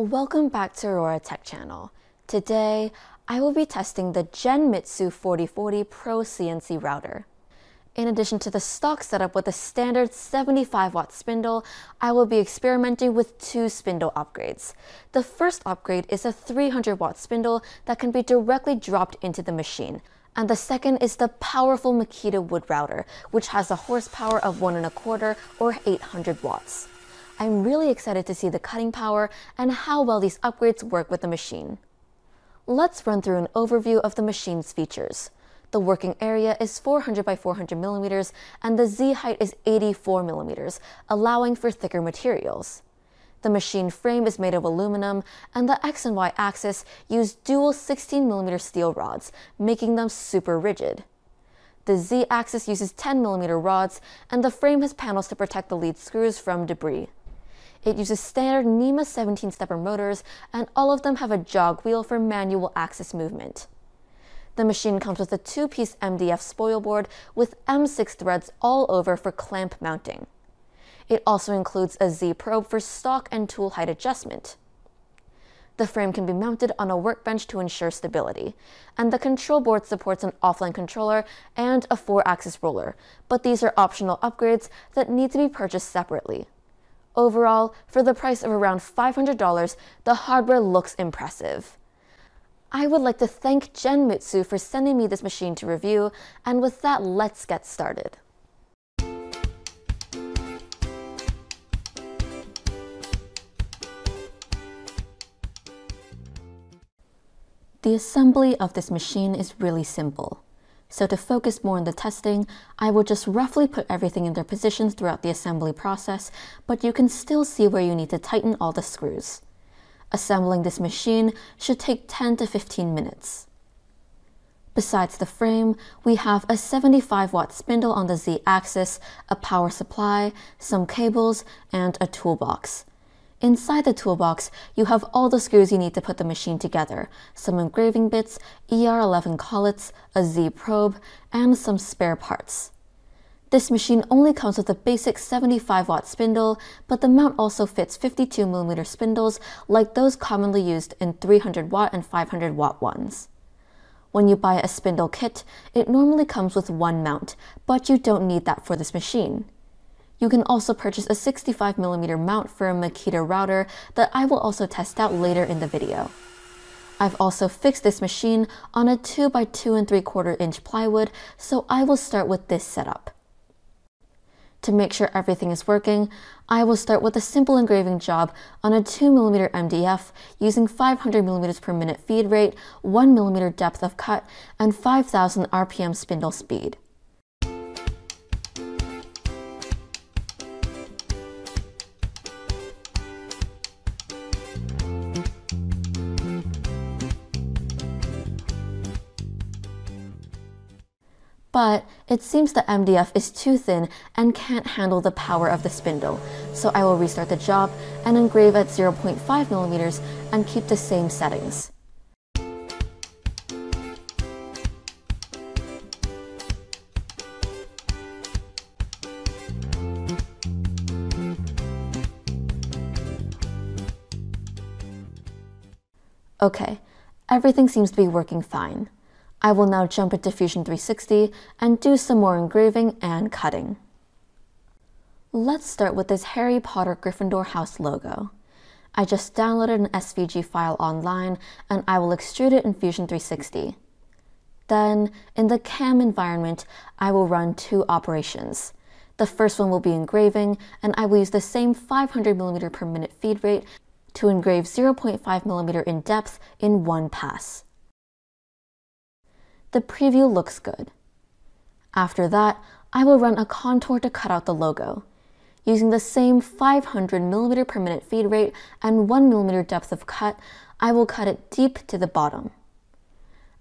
Welcome back to Aurora Tech Channel. Today, I will be testing the Genmitsu 4040 Pro CNC router. In addition to the stock setup with a standard 75-watt spindle, I will be experimenting with two spindle upgrades. The first upgrade is a 300-watt spindle that can be directly dropped into the machine. And the second is the powerful Makita wood router, which has a horsepower of 1.25 or 800 watts. I'm really excited to see the cutting power and how well these upgrades work with the machine. Let's run through an overview of the machine's features. The working area is 400 by 400 millimeters and the Z height is 84 millimeters, allowing for thicker materials. The machine frame is made of aluminum and the X and Y axis use dual 16 millimeter steel rods, making them super rigid. The Z axis uses 10 millimeter rods and the frame has panels to protect the lead screws from debris. It uses standard NEMA 17-stepper motors, and all of them have a jog wheel for manual axis movement. The machine comes with a two-piece MDF spoil board with M6 threads all over for clamp mounting. It also includes a Z-probe for stock and tool height adjustment. The frame can be mounted on a workbench to ensure stability, and the control board supports an offline controller and a 4-axis roller, but these are optional upgrades that need to be purchased separately. Overall, for the price of around $500, the hardware looks impressive. I would like to thank Genmitsu for sending me this machine to review, and with that, let's get started. The assembly of this machine is really simple. So to focus more on the testing, I will just roughly put everything in their positions throughout the assembly process, but you can still see where you need to tighten all the screws. Assembling this machine should take 10 to 15 minutes. Besides the frame, we have a 75-watt spindle on the Z-axis, a power supply, some cables, and a toolbox. Inside the toolbox, you have all the screws you need to put the machine together, some engraving bits, ER11 collets, a Z-probe, and some spare parts. This machine only comes with a basic 75-watt spindle, but the mount also fits 52mm spindles like those commonly used in 300-watt and 500-watt ones. When you buy a spindle kit, it normally comes with one mount, but you don't need that for this machine. You can also purchase a 65mm mount for a Makita router that I will also test out later in the video. I've also fixed this machine on a 2 by 2 3/4 inch plywood, so I will start with this setup. To make sure everything is working, I will start with a simple engraving job on a 2mm MDF using 500mm per minute feed rate, 1mm depth of cut, and 5000 RPM spindle speed. But it seems the MDF is too thin and can't handle the power of the spindle, so I will restart the job and engrave at 0.5mm and keep the same settings. Okay, everything seems to be working fine. I will now jump into Fusion 360 and do some more engraving and cutting. Let's start with this Harry Potter Gryffindor house logo. I just downloaded an SVG file online and I will extrude it in Fusion 360. Then, in the CAM environment, I will run two operations. The first one will be engraving, and I will use the same 500mm per minute feed rate to engrave 0.5mm in depth in one pass. The preview looks good. After that, I will run a contour to cut out the logo. Using the same 500mm per minute feed rate and 1mm depth of cut, I will cut it deep to the bottom.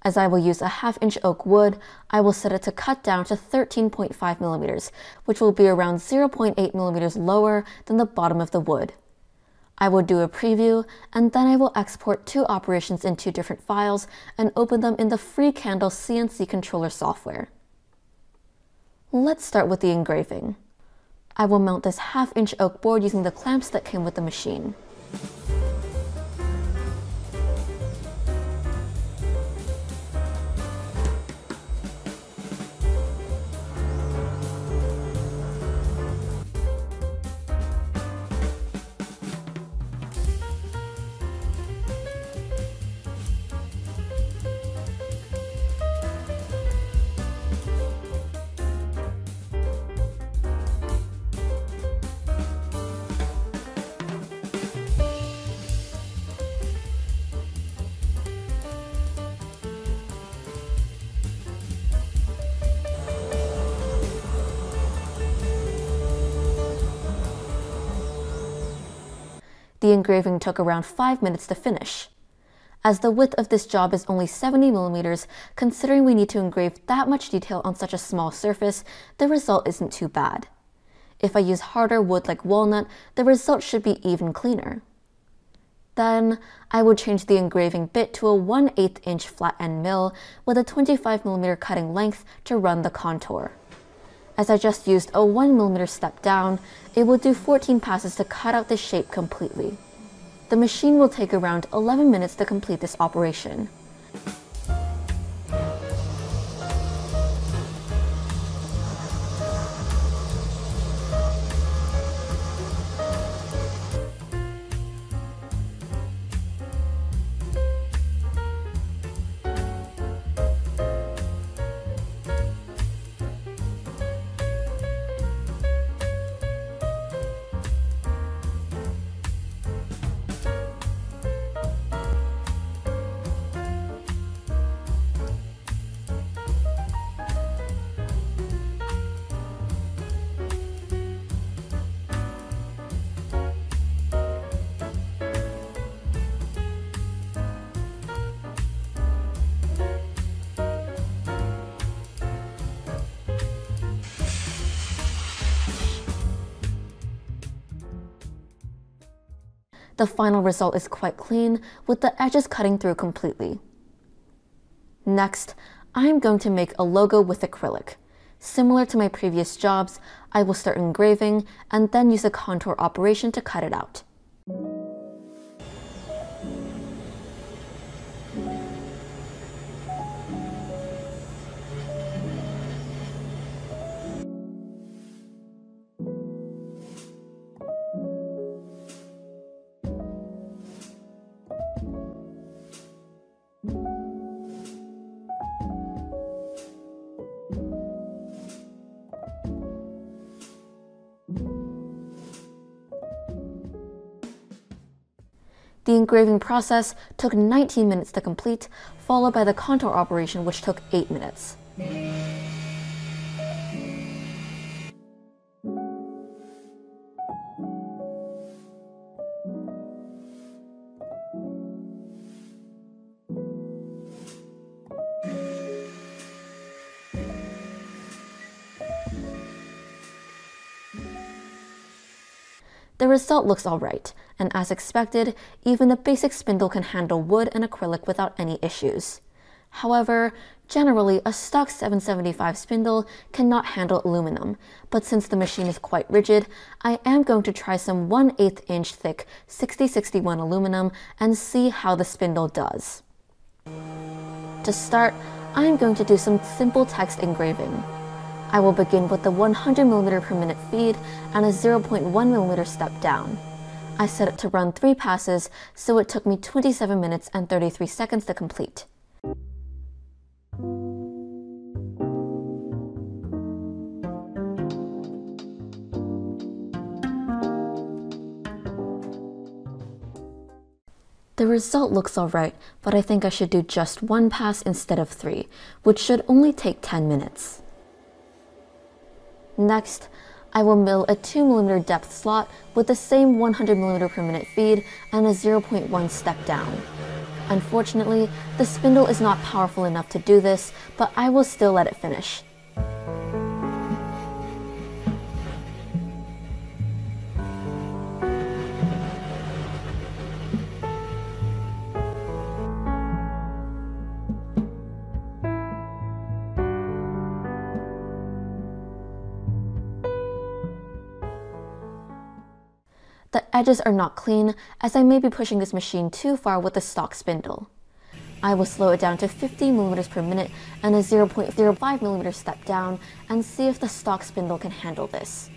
As I will use a 1/2 inch oak wood, I will set it to cut down to 13.5mm, which will be around 0.8mm lower than the bottom of the wood. I will do a preview, and then I will export two operations in two different files and open them in the FreeCandle CNC controller software. Let's start with the engraving. I will mount this 1/2 inch oak board using the clamps that came with the machine. the engraving took around 5 minutes to finish. As the width of this job is only 70 mm, considering we need to engrave that much detail on such a small surface, the result isn't too bad. If I use harder wood like walnut, the result should be even cleaner. Then, I would change the engraving bit to a 1/8 inch flat end mill with a 25 mm cutting length to run the contour. As I just used a 1 mm step down, it will do 14 passes to cut out the shape completely. The machine will take around 11 minutes to complete this operation. The final result is quite clean, with the edges cutting through completely. Next, I am going to make a logo with acrylic. Similar to my previous jobs, I will start engraving and then use a contour operation to cut it out. The engraving process took 19 minutes to complete, followed by the contour operation, which took 8 minutes. The result looks alright, and as expected, even a basic spindle can handle wood and acrylic without any issues. However, generally, a stock 775 spindle cannot handle aluminum, but since the machine is quite rigid, I am going to try some 1/8 inch thick 6061 aluminum and see how the spindle does. To start, I am going to do some simple text engraving. I will begin with the 100 mm per minute feed and a 0.1 mm step down. I set it to run 3 passes, so it took me 27 minutes and 33 seconds to complete. The result looks alright, but I think I should do just 1 pass instead of 3, which should only take 10 minutes. Next, I will mill a 2 mm depth slot with the same 100 mm per minute feed and a 0.1 step down. Unfortunately, the spindle is not powerful enough to do this, but I will still let it finish. The edges are not clean, as I may be pushing this machine too far with the stock spindle. I will slow it down to 50 mm per minute and a 0.05 mm step down and see if the stock spindle can handle this.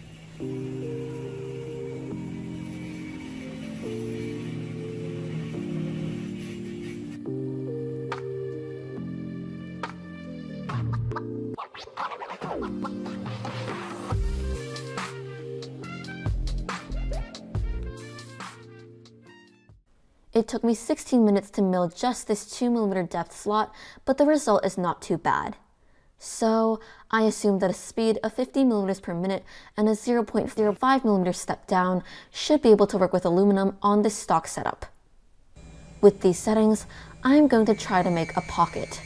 It took me 16 minutes to mill just this 2 mm depth slot, but the result is not too bad. So I assume that a speed of 50 mm/min and a 0.05 mm step down should be able to work with aluminum on this stock setup. With these settings, I'm going to try to make a pocket.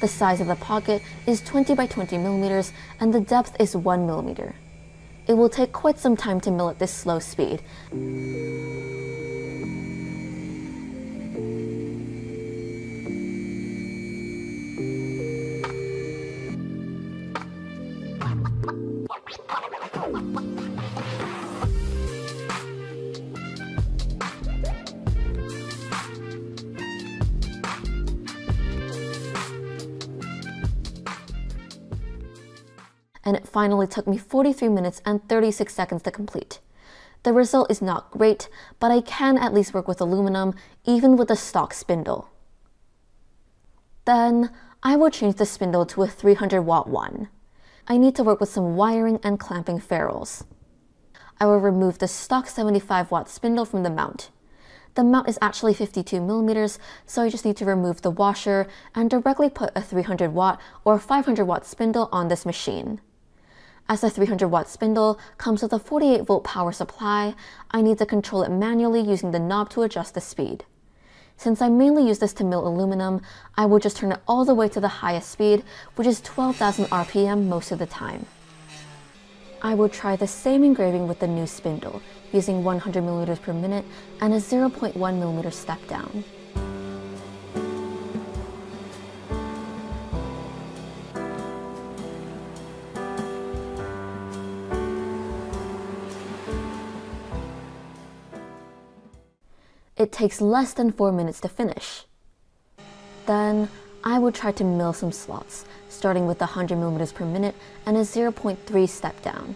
The size of the pocket is 20 by 20 mm and the depth is 1 mm. It will take quite some time to mill at this slow speed. And it finally took me 43 minutes and 36 seconds to complete. The result is not great, but I can at least work with aluminum, even with a stock spindle. Then I will change the spindle to a 300-watt one. I need to work with some wiring and clamping ferrules. I will remove the stock 75-watt spindle from the mount. The mount is actually 52 mm, so I just need to remove the washer and directly put a 300-watt or 500-watt spindle on this machine. As the 300-watt spindle comes with a 48-volt power supply, I need to control it manually using the knob to adjust the speed. Since I mainly use this to mill aluminum, I will just turn it all the way to the highest speed, which is 12,000 RPM most of the time. I will try the same engraving with the new spindle, using 100 mm/min and a 0.1 mm step down. It takes less than 4 minutes to finish. Then I will try to mill some slots, starting with 100 mm/min and a 0.3 step down.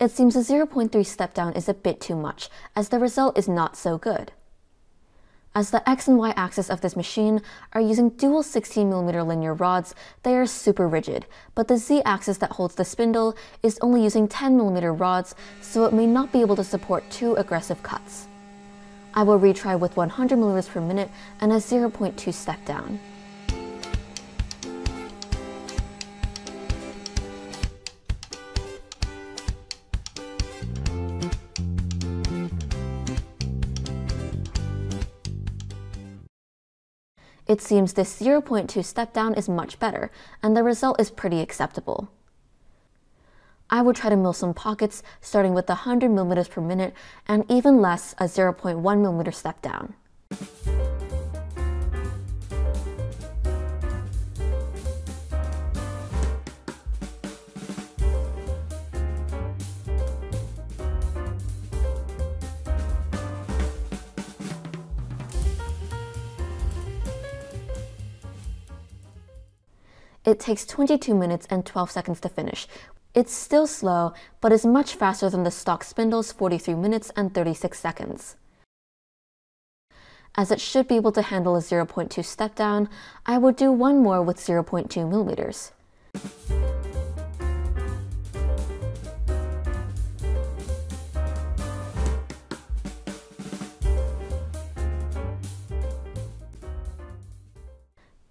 It seems a 0.3 step down is a bit too much, as the result is not so good. As the X and Y axis of this machine are using dual 16 mm linear rods, they are super rigid, but the Z axis that holds the spindle is only using 10 mm rods, so it may not be able to support too aggressive cuts. I will retry with 100 mm/min and a 0.2 step down. It seems this 0.2 step down is much better, and the result is pretty acceptable. I will try to mill some pockets, starting with 100 mm/min and even less, a 0.1 mm step down. It takes 22 minutes and 12 seconds to finish. It's still slow, but is much faster than the stock spindle's 43 minutes and 36 seconds. As it should be able to handle a 0.2 step down, I will do one more with 0.2 mm.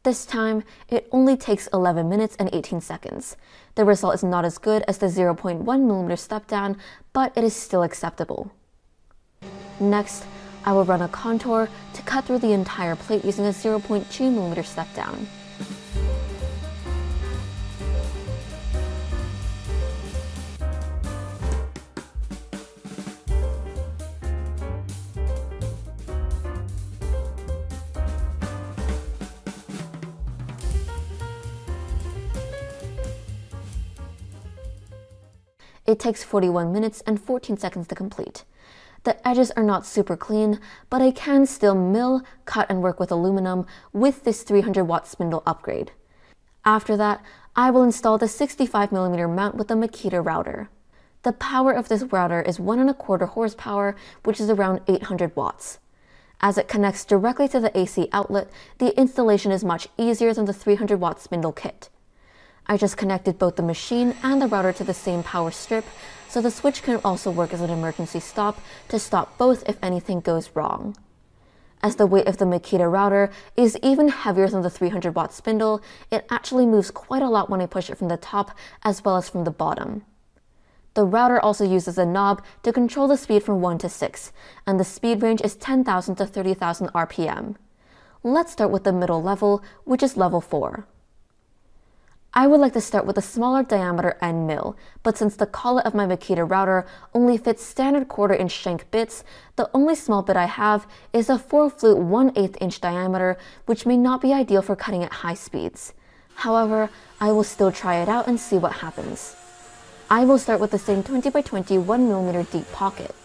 This time, it only takes 11 minutes and 18 seconds. The result is not as good as the 0.1 mm step down, but it is still acceptable. Next, I will run a contour to cut through the entire plate using a 0.2 mm step down. It takes 41 minutes and 14 seconds to complete. The edges are not super clean, but I can still mill, cut, and work with aluminum with this 300-watt spindle upgrade. After that, I will install the 65mm mount with the Makita router. The power of this router is 1.25 horsepower, which is around 800 watts. As it connects directly to the AC outlet, the installation is much easier than the 300-watt spindle kit. I just connected both the machine and the router to the same power strip, so the switch can also work as an emergency stop to stop both if anything goes wrong. As the weight of the Makita router is even heavier than the 300-watt spindle, it actually moves quite a lot when I push it from the top as well as from the bottom. The router also uses a knob to control the speed from 1 to 6, and the speed range is 10,000 to 30,000 RPM. Let's start with the middle level, which is level 4. I would like to start with a smaller diameter end mill, but since the collet of my Makita router only fits standard 1/4-inch shank bits, the only small bit I have is a 4-flute 1/8-inch diameter, which may not be ideal for cutting at high speeds. However, I will still try it out and see what happens. I will start with the same 20 by 20 1mm deep pocket.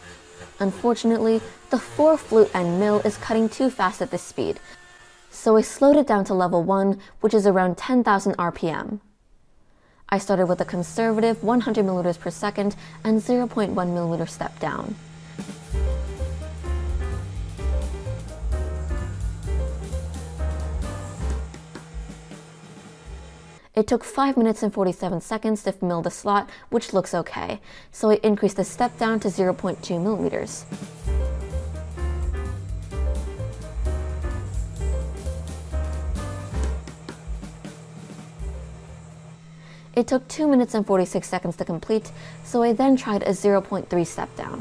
Unfortunately, the 4-flute end mill is cutting too fast at this speed, so I slowed it down to level 1, which is around 10,000 RPM. I started with a conservative 100mm per second and 0.1mm step down. It took 5 minutes and 47 seconds to mill the slot, which looks okay, so I increased the step down to 0.2mm. It took 2 minutes and 46 seconds to complete, so I then tried a 0.3 step down.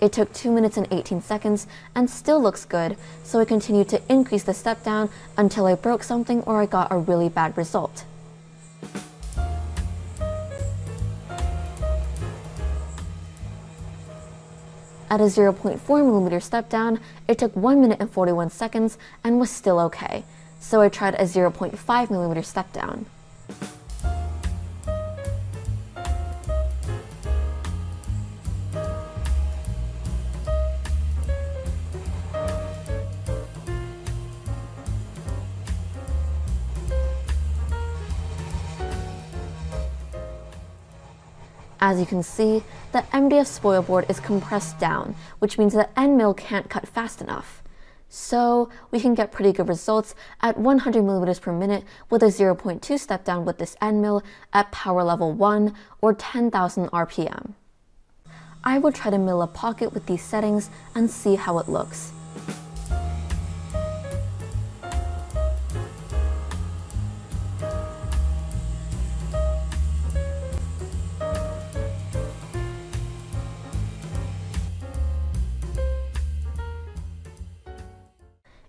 It took 2 minutes and 18 seconds and still looks good, so I continued to increase the step down until I broke something or I got a really bad result. At a 0.4mm step down, it took 1 minute and 41 seconds and was still okay, so I tried a 0.5mm step down. As you can see, the MDF spoil board is compressed down, which means the end mill can't cut fast enough. So we can get pretty good results at 100mm per minute with a 0.2 step down with this end mill at power level 1 or 10,000 RPM. I will try to mill a pocket with these settings and see how it looks.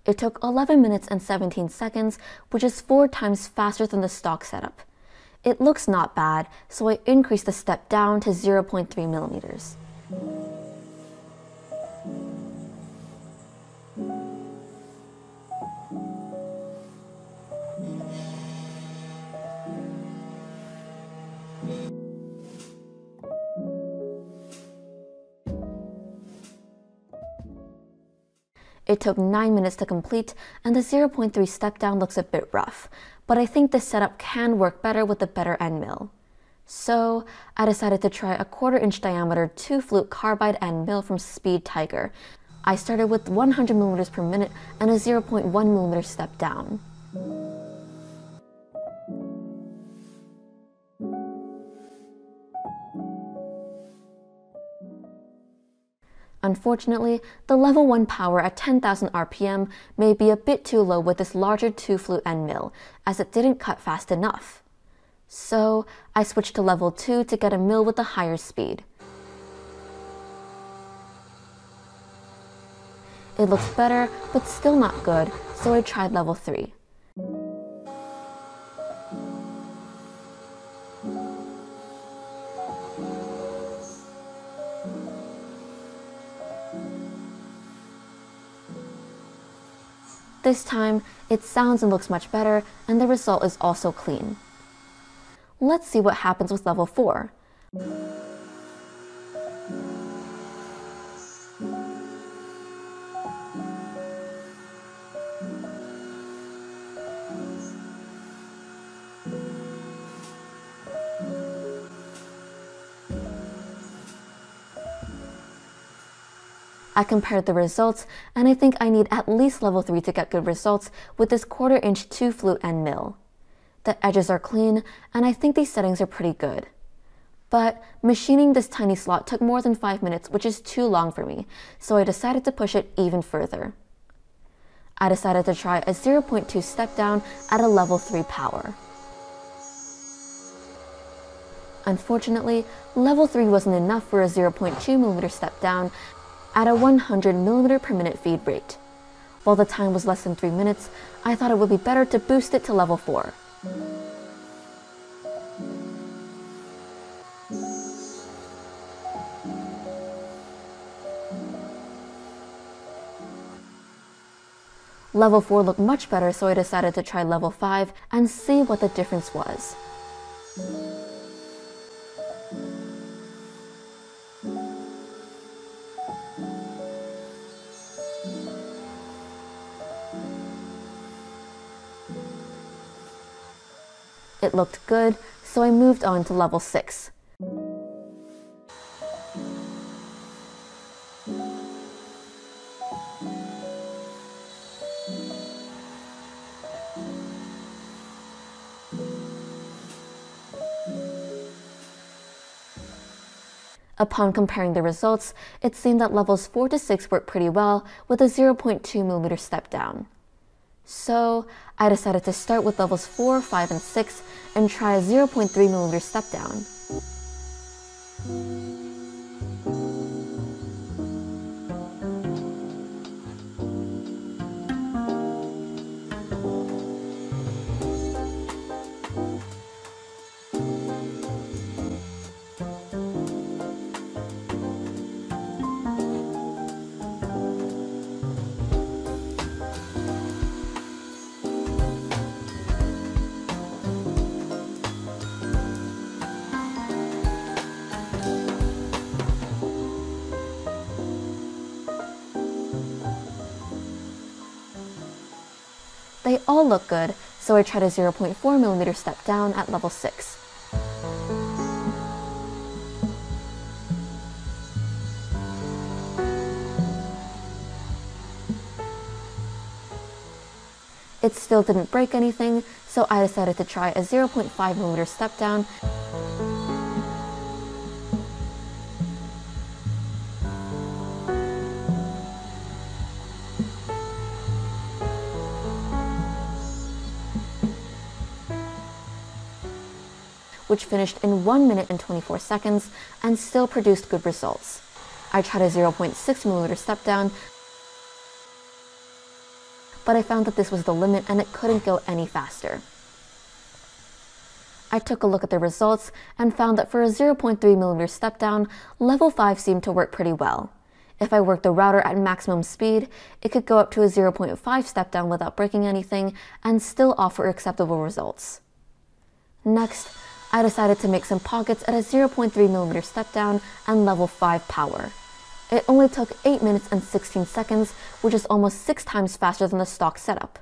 It took 11 minutes and 17 seconds, which is 4 times faster than the stock setup. It looks not bad, so I increased the step down to 0.3mm. It took 9 minutes to complete, and the 0.3 step down looks a bit rough, but I think this setup can work better with a better end mill. So I decided to try a 1/4-inch diameter 2-flute carbide end mill from Speed Tiger. I started with 100mm per minute and a 0.1mm step down. Unfortunately, the level 1 power at 10,000 RPM may be a bit too low with this larger 2-flute end mill, as it didn't cut fast enough. So I switched to level 2 to get a mill with a higher speed. It looks better, but still not good, so I tried level 3. This time, it sounds and looks much better, and the result is also clean. Let's see what happens with level 4. I compared the results, and I think I need at least level 3 to get good results with this 1/4 inch 2 flute and mill. The edges are clean, and I think these settings are pretty good. But machining this tiny slot took more than 5 minutes, which is too long for me, so I decided to push it even further. I decided to try a 0.2 step down at a level 3 power. Unfortunately, level 3 wasn't enough for a 0.2mm step down at a 100mm per minute feed rate. While the time was less than 3 minutes, I thought it would be better to boost it to level 4. Level 4 looked much better, so I decided to try level 5 and see what the difference was. It looked good, so I moved on to level 6. Upon comparing the results, it seemed that levels 4 to 6 worked pretty well with a 0.2mm step down. So, I decided to start with levels 4, 5, and 6 and try a 0.3mm step down. They all look good, so I tried a 0.4mm step down at level 6. It still didn't break anything, so I decided to try a 0.5mm step down. Which finished in 1 minute and 24 seconds and still produced good results. I tried a 0.6mm step down, but I found that this was the limit and it couldn't go any faster. I took a look at the results and found that for a 0.3mm step down, level 5 seemed to work pretty well. If I worked the router at maximum speed, it could go up to a 0.5 step down without breaking anything and still offer acceptable results. Next, I decided to make some pockets at a 0.3mm step down and level 5 power. It only took 8 minutes and 16 seconds, which is almost 6 times faster than the stock setup.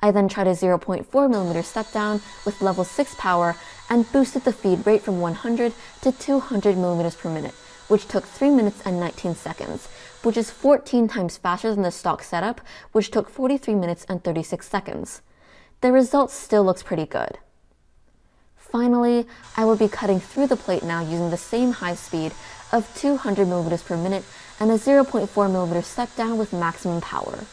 I then tried a 0.4mm step down with level 6 power and boosted the feed rate from 100 to 200mm per minute, which took 3 minutes and 19 seconds, which is 14 times faster than the stock setup, which took 43 minutes and 36 seconds. The result still looks pretty good. Finally, I will be cutting through the plate now using the same high speed of 200mm per minute and a 0.4mm step down with maximum power.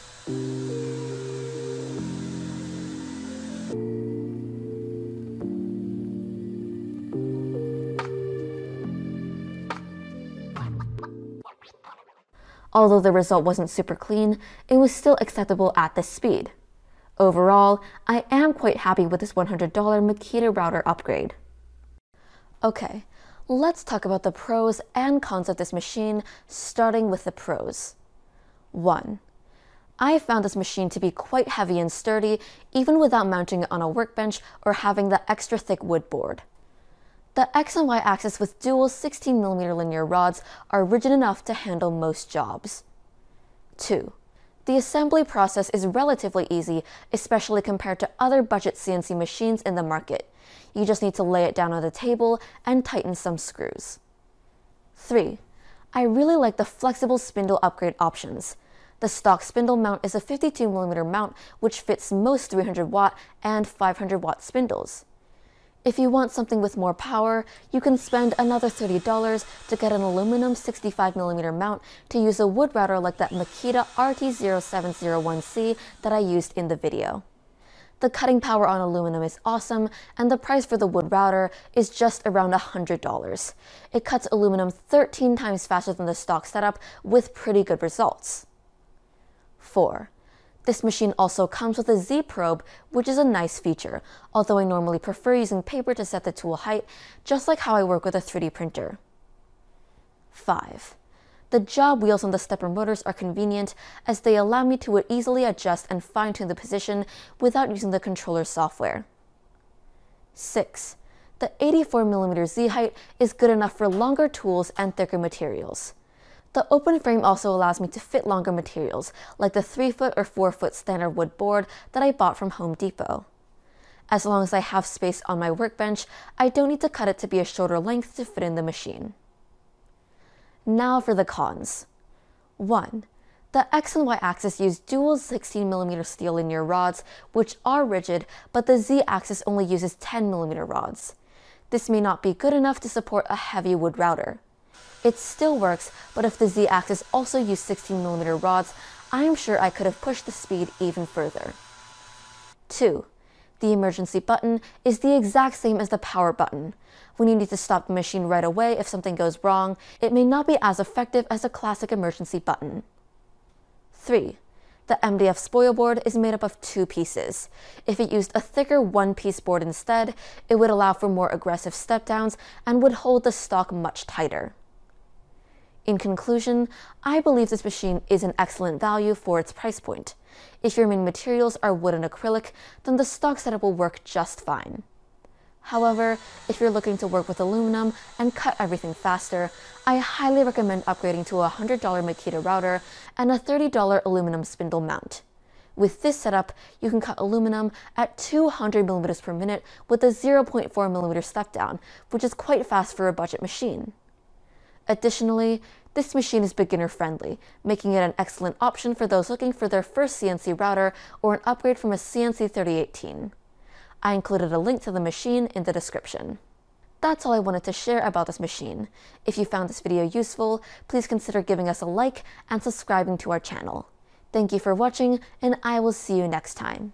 Although the result wasn't super clean, it was still acceptable at this speed. Overall, I am quite happy with this $100 Makita router upgrade. Okay, let's talk about the pros and cons of this machine, starting with the pros. 1. I found this machine to be quite heavy and sturdy, even without mounting it on a workbench or having the extra thick wood board. The X and Y axis with dual 16mm linear rods are rigid enough to handle most jobs. 2. The assembly process is relatively easy, especially compared to other budget CNC machines in the market. You just need to lay it down on the table and tighten some screws. 3. I really like the flexible spindle upgrade options. The stock spindle mount is a 52mm mount which fits most 300W and 500W spindles. If you want something with more power, you can spend another $30 to get an aluminum 65mm mount to use a wood router like that Makita RT0701C that I used in the video. The cutting power on aluminum is awesome, and the price for the wood router is just around $100. It cuts aluminum 13 times faster than the stock setup with pretty good results. 4. This machine also comes with a Z-probe, which is a nice feature, although I normally prefer using paper to set the tool height, just like how I work with a 3D printer. 5. The job wheels on the stepper motors are convenient, as they allow me to easily adjust and fine-tune the position without using the controller software. 6. The 84mm Z-height is good enough for longer tools and thicker materials. The open frame also allows me to fit longer materials, like the 3-foot or 4-foot standard wood board that I bought from Home Depot. As long as I have space on my workbench, I don't need to cut it to be a shorter length to fit in the machine. Now for the cons. 1. The X and Y axis use dual 16mm steel linear rods, which are rigid, but the Z axis only uses 10mm rods. This may not be good enough to support a heavy wood router. It still works, but if the Z-axis also used 16mm rods, I'm sure I could have pushed the speed even further. 2. The emergency button is the exact same as the power button. When you need to stop the machine right away if something goes wrong, it may not be as effective as a classic emergency button. 3. The MDF spoil board is made up of 2 pieces. If it used a thicker 1-piece board instead, it would allow for more aggressive step-downs and would hold the stock much tighter. In conclusion, I believe this machine is an excellent value for its price point. If your main materials are wood and acrylic, then the stock setup will work just fine. However, if you're looking to work with aluminum and cut everything faster, I highly recommend upgrading to a $100 Makita router and a $30 aluminum spindle mount. With this setup, you can cut aluminum at 200mm per minute with a 0.4mm step down, which is quite fast for a budget machine. Additionally, this machine is beginner-friendly, making it an excellent option for those looking for their first CNC router or an upgrade from a CNC 3018. I included a link to the machine in the description. That's all I wanted to share about this machine. If you found this video useful, please consider giving us a like and subscribing to our channel. Thank you for watching, and I will see you next time.